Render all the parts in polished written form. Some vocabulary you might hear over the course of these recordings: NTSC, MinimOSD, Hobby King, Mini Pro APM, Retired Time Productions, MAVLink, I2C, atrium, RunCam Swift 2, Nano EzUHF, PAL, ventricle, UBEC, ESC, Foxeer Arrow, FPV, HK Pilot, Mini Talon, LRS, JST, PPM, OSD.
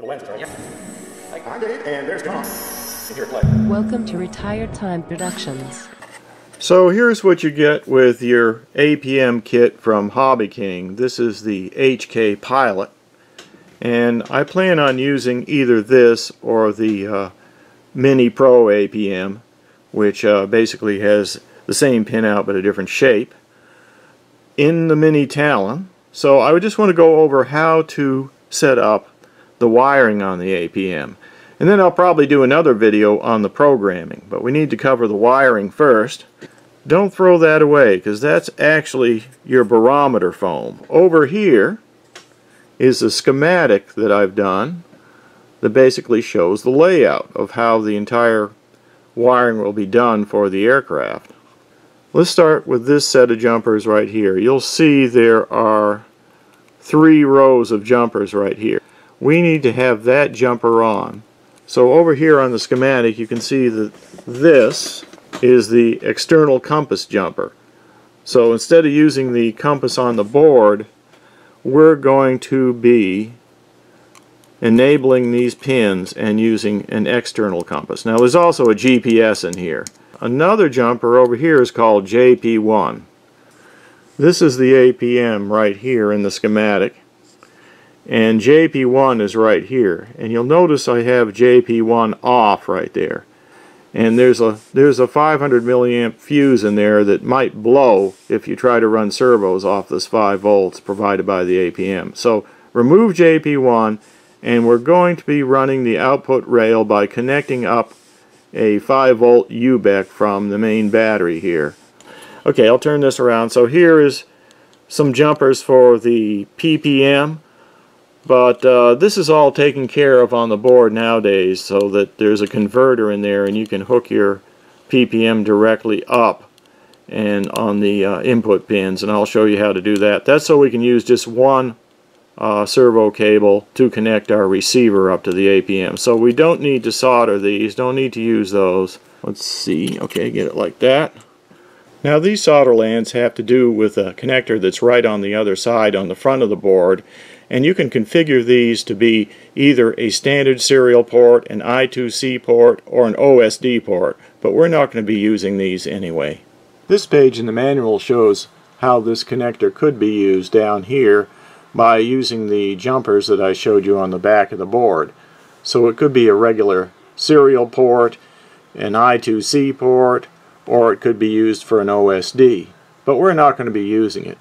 For the lenses, right? Yeah. I did it, and there's gone. Here, play. Welcome to Retired Time Productions. So here's what you get with your APM kit from Hobby King. This is the HK Pilot, and I plan on using either this or the Mini Pro APM, which basically has the same pinout but a different shape, in the Mini Talon. So I would just want to go over how to set up the wiring on the APM. And then I'll probably do another video on the programming, but we need to cover the wiring first. Don't throw that away, because that's actually your barometer foam. Over here is a schematic that I've done that basically shows the layout of how the entire wiring will be done for the aircraft. Let's start with this set of jumpers right here. You'll see there are 3 rows of jumpers right here. We need to have that jumper on. So over here on the schematic you can see that this is the external compass jumper. So instead of using the compass on the board, we're going to be enabling these pins and using an external compass. Now there's also a GPS in here. Another jumper over here is called JP1. This is the APM right here in the schematic. And JP1 is right here, and you'll notice I have JP1 off right there, and there's a 500 milliamp fuse in there that might blow if you try to run servos off this 5 volts provided by the APM. So remove JP1, and we're going to be running the output rail by connecting up a 5 volt UBEC from the main battery here. Okay, I'll turn this around. So here is some jumpers for the PPM. But this is all taken care of on the board nowadays, so that there's a converter in there and you can hook your PPM directly up and on the input pins, and I'll show you how to do that. That's so we can use just one servo cable to connect our receiver up to the APM. So we don't need to solder these, don't need to use those. Let's see, okay, get it like that. Now these solder lands have to do with a connector that's right on the other side on the front of the board, and you can configure these to be either a standard serial port, an I2C port, or an OSD port, but we're not going to be using these anyway. This page in the manual shows how this connector could be used down here by using the jumpers that I showed you on the back of the board. So it could be a regular serial port, an I2C port, or it could be used for an OSD, but we're not going to be using it.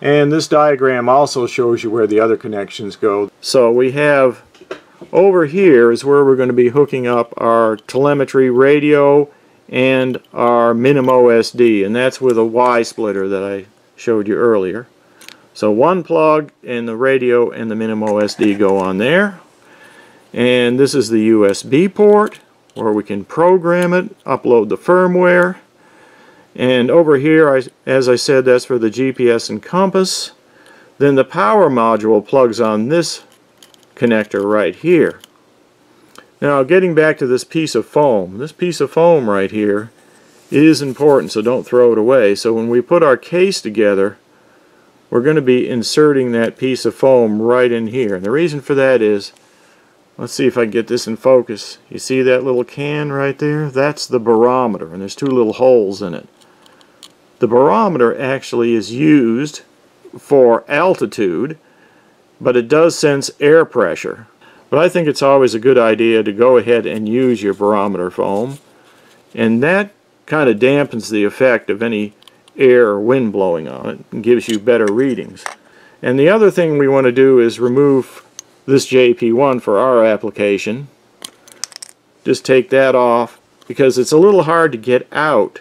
And this diagram also shows you where the other connections go. So we have over here is where we're going to be hooking up our telemetry radio and our MinimOSD, and that's with a Y splitter that I showed you earlier. So one plug and the radio and the MinimOSD go on there. And this is the USB port where we can program it, upload the firmware. And over here, as I said, that's for the GPS and compass. Then the power module plugs on this connector right here. Now, getting back to this piece of foam right here is important, so don't throw it away. So when we put our case together, we're going to be inserting that piece of foam right in here. And the reason for that is, let's see if I can get this in focus. You see that little can right there? That's the barometer, and there's 2 little holes in it. The barometer actually is used for altitude, but it does sense air pressure. But I think it's always a good idea to go ahead and use your barometer foam, and that kind of dampens the effect of any air or wind blowing on it and gives you better readings. And the other thing we want to do is remove this JP1 for our application. Just take that off, because it's a little hard to get out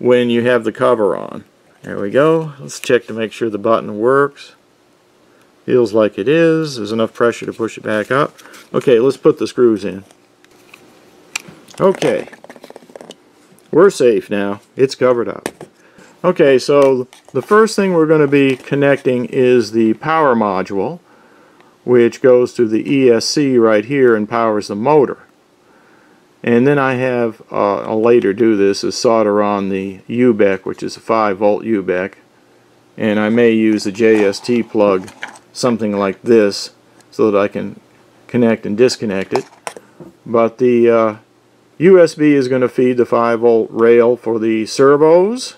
when you have the cover on. There we go. Let's check to make sure the button works. Feels like it is. There's enough pressure to push it back up. Okay, let's put the screws in. Okay. We're safe now. It's covered up. Okay, so the first thing we're going to be connecting is the power module, which goes to the ESC right here and powers the motor. And then I have, I'll later do this, is solder on the UBEC, which is a 5 volt UBEC, and I may use a JST plug, something like this, so that I can connect and disconnect it. But the USB is going to feed the 5-volt rail for the servos,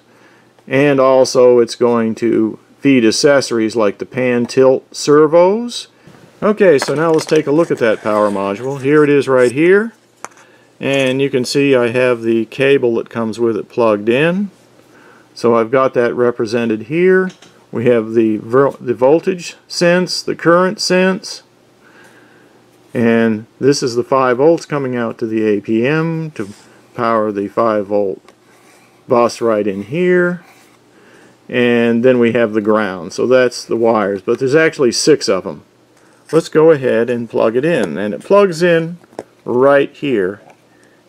and also it's going to feed accessories like the pan tilt servos. Okay, so now let's take a look at that power module. Here it is right here, and you can see I have the cable that comes with it plugged in. So I've got that represented here. We have the voltage sense, the current sense, and this is the 5 volts coming out to the APM to power the 5 volt bus right in here. And then we have the ground, so that's the wires, but there's actually 6 of them. Let's go ahead and plug it in, and it plugs in right here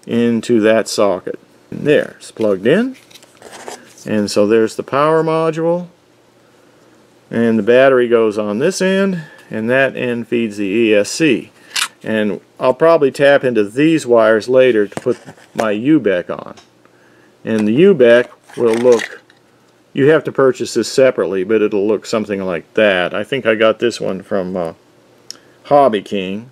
into that socket. And there, it's plugged in, and so there's the power module, and the battery goes on this end, and that end feeds the ESC. And I'll probably tap into these wires later to put my UBEC on, and the UBEC will look, you have to purchase this separately, but it'll look something like that. I think I got this one from Hobby King,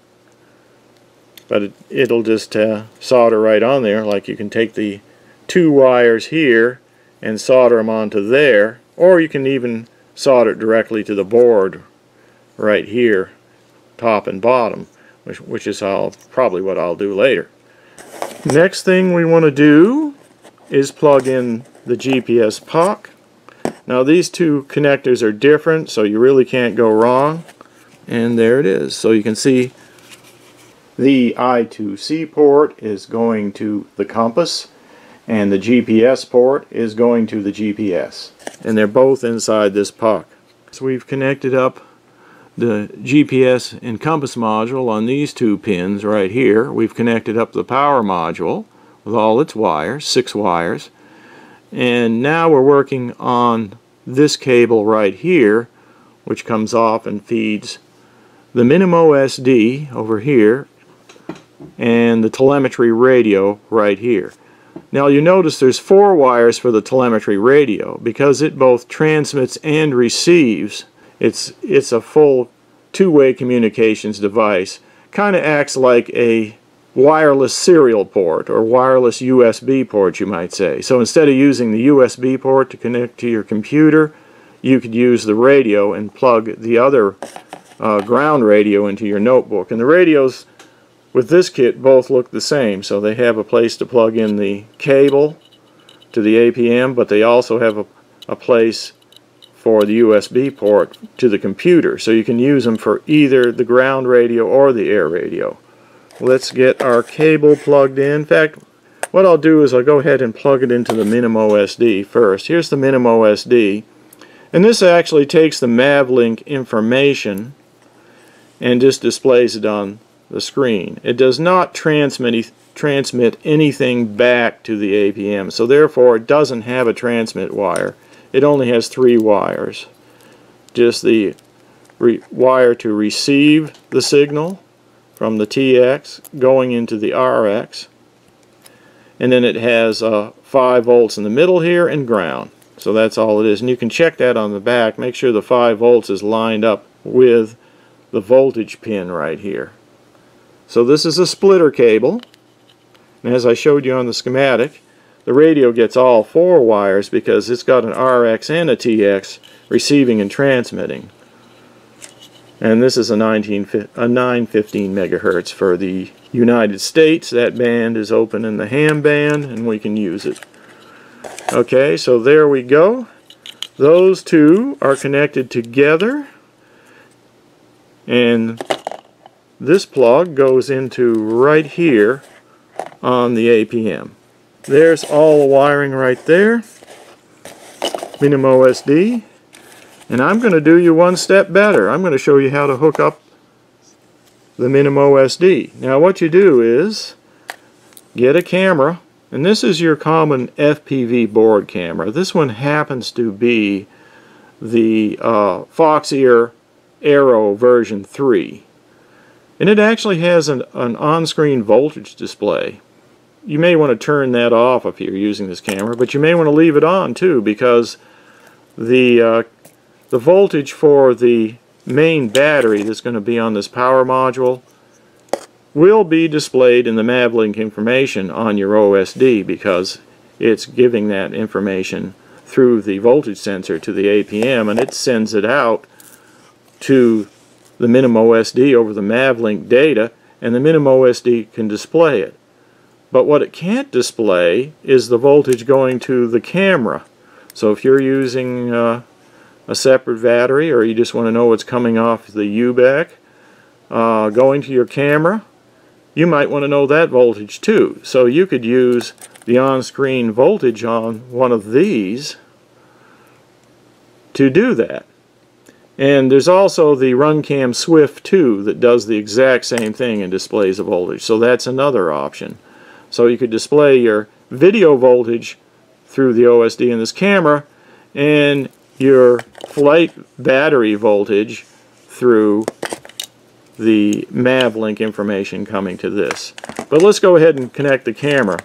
but it'll just solder right on there. Like, you can take the 2 wires here and solder them onto there, or you can even solder it directly to the board right here, top and bottom, which is probably what I'll do later. Next thing we want to do is plug in the GPS puck. Now these 2 connectors are different, so you really can't go wrong. And there it is. So you can see the I2C port is going to the compass, and the GPS port is going to the GPS. And they're both inside this puck. So we've connected up the GPS and compass module on these 2 pins right here. We've connected up the power module with all its wires, 6 wires. And now we're working on this cable right here, which comes off and feeds the MinimOSD over here and the telemetry radio right here. Now you notice there's 4 wires for the telemetry radio because it both transmits and receives. It's a full two-way communications device. Kind of acts like a wireless serial port or wireless USB port, you might say. So instead of using the USB port to connect to your computer, you could use the radio and plug the other ground radio into your notebook. And the radios with this kit both look the same, so they have a place to plug in the cable to the APM, but they also have a place for the USB port to the computer, so you can use them for either the ground radio or the air radio. Let's get our cable plugged in. In fact, what I'll do is I'll go ahead and plug it into the MinimOSD first. Here's the MinimOSD, and this actually takes the MAVLink information and just displays it on the screen. It does not transmit anything back to the APM, so therefore it doesn't have a transmit wire. It only has 3 wires. Just the wire to receive the signal from the TX going into the RX, and then it has 5 volts in the middle here and ground. So that's all it is, and you can check that on the back. Make sure the 5 volts is lined up with the voltage pin right here. So this is a splitter cable, and as I showed you on the schematic, the radio gets all 4 wires because it's got an RX and a TX receiving and transmitting. And this is a 915 megahertz for the United States. That band is open in the ham band, and we can use it. Okay, so there we go. Those 2 are connected together, and this plug goes into right here on the APM. There's all the wiring right there. MinimOSD. And I'm going to do you one step better. I'm going to show you how to hook up the MinimOSD. Now what you do is get a camera, and this is your common FPV board camera. This one happens to be the Foxeer Arrow version 3, and it actually has an on-screen voltage display. You may want to turn that off if you're using this camera, but you may want to leave it on too, because the voltage for the main battery that's going to be on this power module will be displayed in the MAVLink information on your OSD, because it's giving that information through the voltage sensor to the APM, and it sends it out to the MinimOSD over the MAVLink data, and the MinimOSD can display it. But what it can't display is the voltage going to the camera. So if you're using a separate battery, or you just want to know what's coming off the UBEC going to your camera, you might want to know that voltage too. So you could use the on-screen voltage on one of these to do that. And there's also the RunCam Swift 2 that does the exact same thing and displays a voltage. So that's another option. So you could display your video voltage through the OSD in this camera, and your flight battery voltage through the MAVLink information coming to this. But let's go ahead and connect the camera.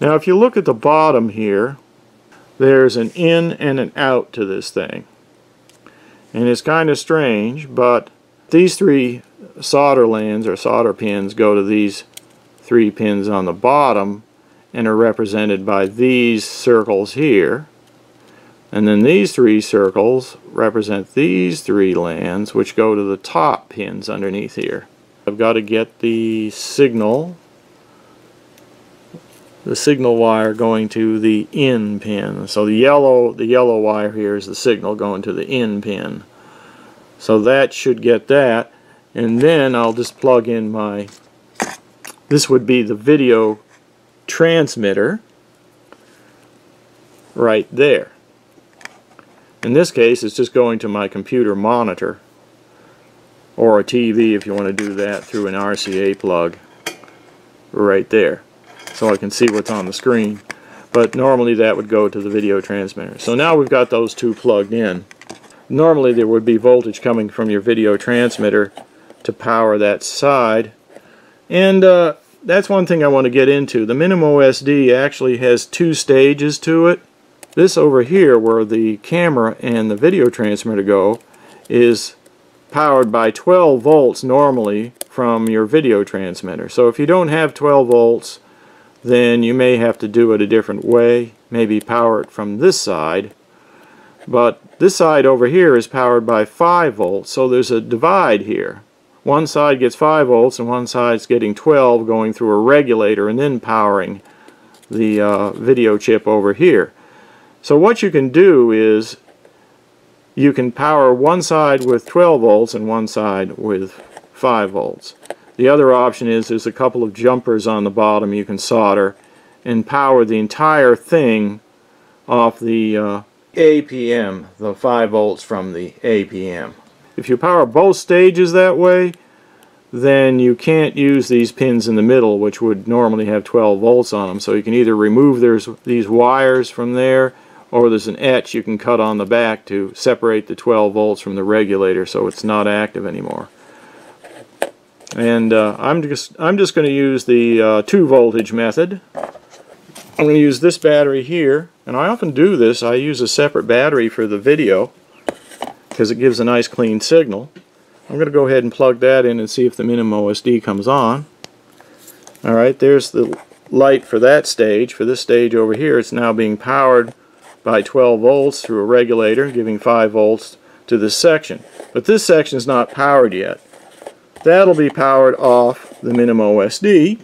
Now if you look at the bottom here, there's an in and an out to this thing. And it's kind of strange, but these three solder lands or solder pins go to these three pins on the bottom and are represented by these circles here, and then these three circles represent these three lands, which go to the top pins underneath here. I've got to get the signal wire going to the in pin. So the yellow wire here is the signal going to the in pin, so that should get that. And then I'll just plug in my, this would be the video transmitter right there. In this case, it's just going to my computer monitor, or a TV if you want to do that through an RCA plug right there, so I can see what's on the screen. But normally that would go to the video transmitter. So now we've got those two plugged in. Normally there would be voltage coming from your video transmitter to power that side. And that's one thing I want to get into. The MinimOSD actually has two stages to it. This over here, where the camera and the video transmitter go, is powered by 12 volts normally from your video transmitter. So if you don't have 12 volts, then you may have to do it a different way, maybe power it from this side. But this side over here is powered by 5 volts, so there's a divide here. One side gets 5 volts and one side's getting 12 going through a regulator and then powering the video chip over here. So what you can do is you can power one side with 12 volts and one side with 5 volts. The other option is there's a couple of jumpers on the bottom you can solder and power the entire thing off the APM, the 5 volts from the APM. If you power both stages that way, then you can't use these pins in the middle, which would normally have 12 volts on them. So you can either remove these wires from there, or there's an etch you can cut on the back to separate the 12 volts from the regulator, so it's not active anymore. And I'm just going to use the two voltage method. I'm going to use this battery here, and I often do this. I use a separate battery for the video, because it gives a nice clean signal. I'm going to go ahead and plug that in and see if the MinimOSD comes on. Alright, there's the light for that stage. For this stage over here, it's now being powered by 12 volts through a regulator, giving 5 volts to this section. But this section is not powered yet. That'll be powered off the MinimOSD.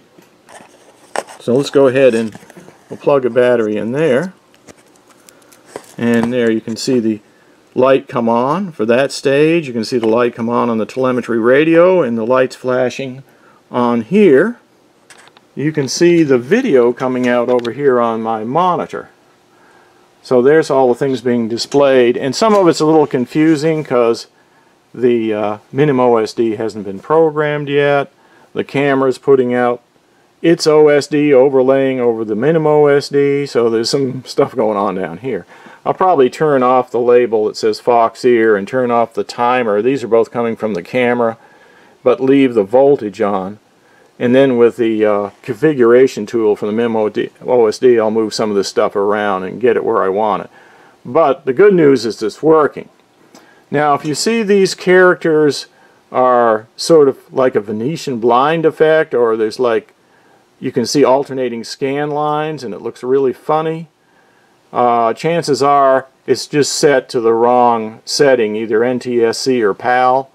So let's go ahead and we'll plug a battery in there. And there you can see the light come on for that stage. You can see the light come on the telemetry radio, and the light's flashing on here. You can see the video coming out over here on my monitor. So there's all the things being displayed, and some of it's a little confusing because the MinimOSD hasn't been programmed yet. The camera's putting out its OSD overlaying over the MinimOSD, so there's some stuff going on down here. I'll probably turn off the label that says Foxeer and turn off the timer. These are both coming from the camera, but leave the voltage on. And then with the configuration tool from the MinimOSD, I'll move some of this stuff around and get it where I want it. But the good news is it's working. Now if you see these characters are sort of like a Venetian blind effect, or there's like, you can see alternating scan lines and it looks really funny, chances are it's just set to the wrong setting, either NTSC or PAL.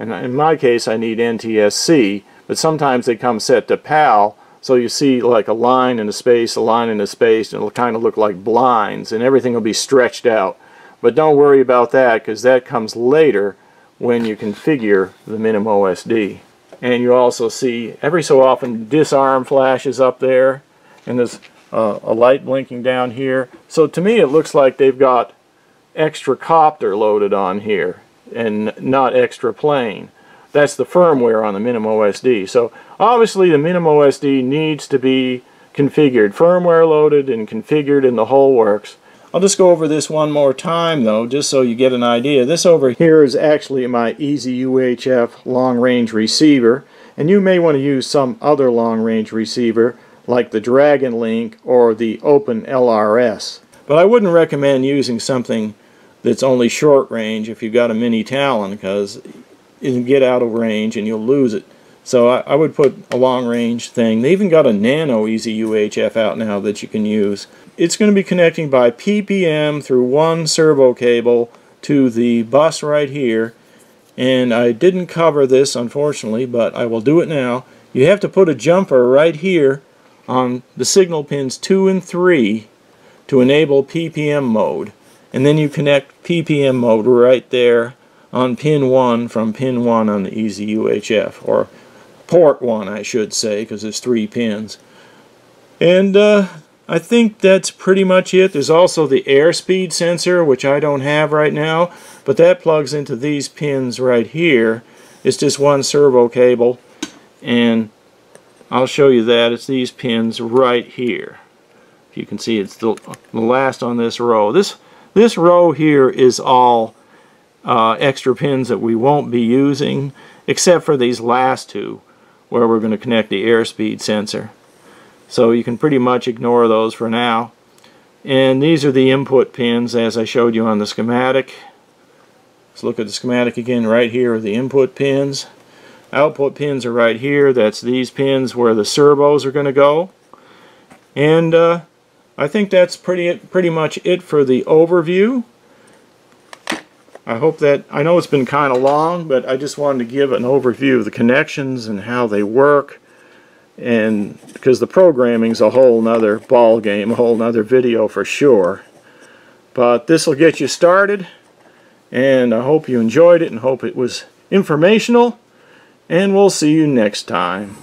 And in my case I need NTSC, but sometimes they come set to PAL, so you see like a line in a space, a line in a space, and it'll kind of look like blinds and everything will be stretched out. But don't worry about that, because that comes later when you configure the MinimOSD. And you also see every so often disarm flashes up there, and there's a light blinking down here. So to me it looks like they've got extra copter loaded on here and not extra plane. That's the firmware on the MinimOSD. So obviously the MinimOSD needs to be configured, firmware loaded and configured in the whole works. I'll just go over this one more time though, just so you get an idea. This over here is actually my EzUHF long-range receiver, and you may want to use some other long-range receiver like the DragonLink or the Open LRS. But I wouldn't recommend using something that's only short range if you've got a Mini Talon, because it'll get out of range and you'll lose it. So I would put a long range thing. They even got a Nano EzUHF out now that you can use. It's going to be connecting by PPM through one servo cable to the bus right here, and I didn't cover this unfortunately, but I will do it now. You have to put a jumper right here on the signal pins 2 and 3 to enable PPM mode, and then you connect PPM mode right there on pin 1 from pin 1 on the EzUHF, or port 1 I should say, because there's 3 pins. And I think that's pretty much it. There's also the airspeed sensor, which I don't have right now, but that plugs into these pins right here. It's just one servo cable, and I'll show you that. It's these pins right here. If you can see, it's the last on this row. This row here is all extra pins that we won't be using, except for these last two where we're going to connect the airspeed sensor. So you can pretty much ignore those for now. And these are the input pins as I showed you on the schematic. Let's look at the schematic again. Right here are the input pins. Output pins are right here. That's these pins where the servos are going to go. And I think that's pretty much it for the overview. I hope that, I know it's been kind of long, but I just wanted to give an overview of the connections and how they work, and because the programming's a whole nother ball game, a whole nother video for sure. But this will get you started, and I hope you enjoyed it and hope it was informational, and we'll see you next time.